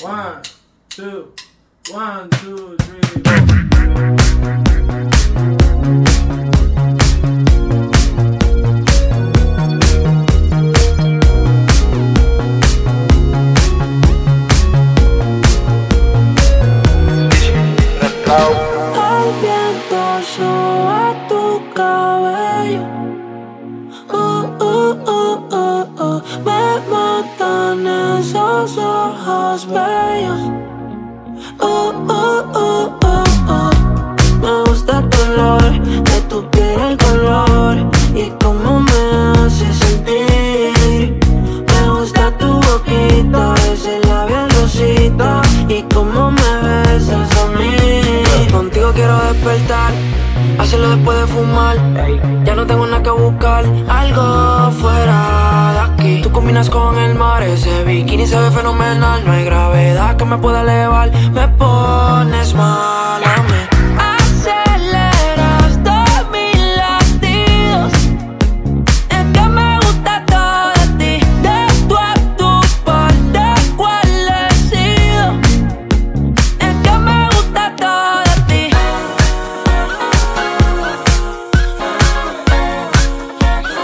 El viento lleva tu cabello. Me matan esos ojos bellos. Me gusta el color de tu piel, el color y cómo me hace sentir. Me gusta tu boquita, ese labial rosita y cómo me besas a mí. Contigo quiero despertar, hacerlo después de fumar. Ya no tengo nada que buscar, algo fuera de aquí. Tú combinas con el mar, ese bikini se ve fenomenal. No hay gravedad que me pueda elevar, me pones mal a mí. Aceleras todos mis latidos, es que me gusta todo de ti. De tú a tu parte, cuál he sido, es que me gusta todo de ti. Es que me gusta todo de ti. Es que me gusta todo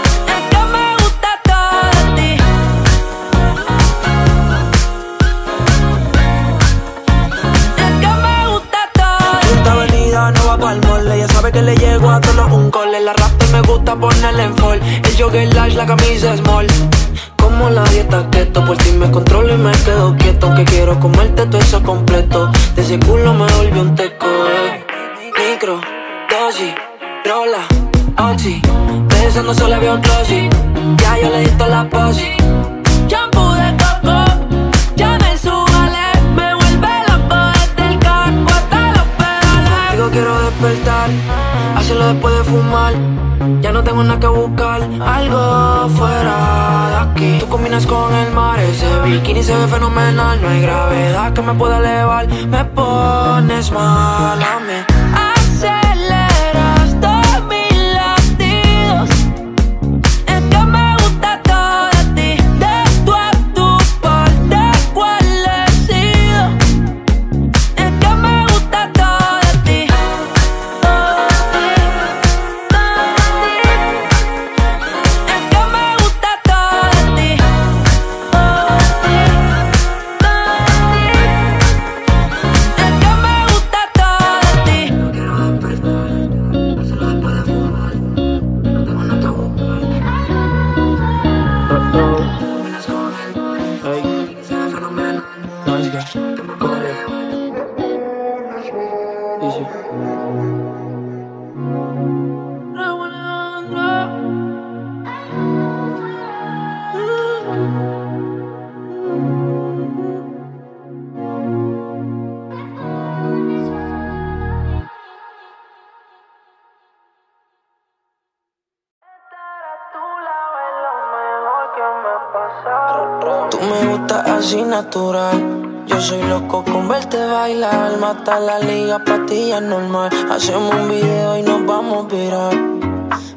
de ti. Esta avenida no va pa'l mall, ella sabe que le llego a tono un cole. La rap me gusta ponerla en fall, el jogger large, la camisa small. Como la dieta keto, por ti me controlo y me quedo quieto. Aunque quiero comerte todo eso completo, de ese culo me volvió un teco. Micro, dosis, rola, oxi, pensando solo había un closet. Ya yo le di toda la posi, shampoo de coco, ya me subale. Me vuelve loco desde el carro hasta los pedales. Digo quiero despertar, hacerlo después de fumar. Ya no tengo nada que buscar, algo fuera de aquí. Tú combinas con el mar, ese bikini se ve fenomenal. No hay gravedad que me pueda elevar, me pones mal a mí. Aceleras todos mis latidos, es que me gusta todo de ti. De tú a tu parte, cuál he sido, es que me gusta todo de ti. Es que me gusta todo de ti. Es que me gusta todo de ti. Quiero despertar, hacerlo después de fumar. No tengo nada que buscar. Combinas con él, se ve fenomenal. Que me corre. Tú me gustas así natural. Yo soy loco con verte bailar. Mata la liga, pa' ti es normal. Hacemos un video y nos vamos a virar.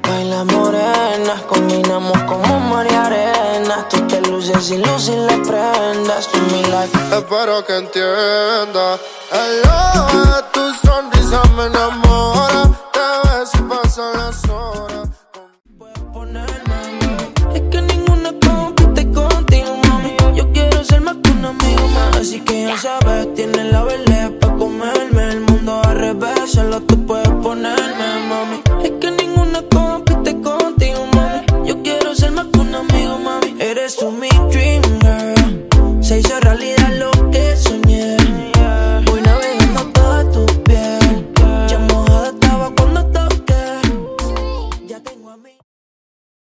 Baila morenas, combinamos como mar y arena. Tú te luces y luces le prendas. Tú mi like. Espero que entienda. Aloha, tu sonrisa me enamora. Te ves y pasan las horas. Así que ya sabes, tienes la vela pa' comerme. El mundo al revés, solo tú puedes ponerme, mami. Es que ninguna compite contigo, mami. Yo quiero ser más que un amigo, mami. Eres un misterio.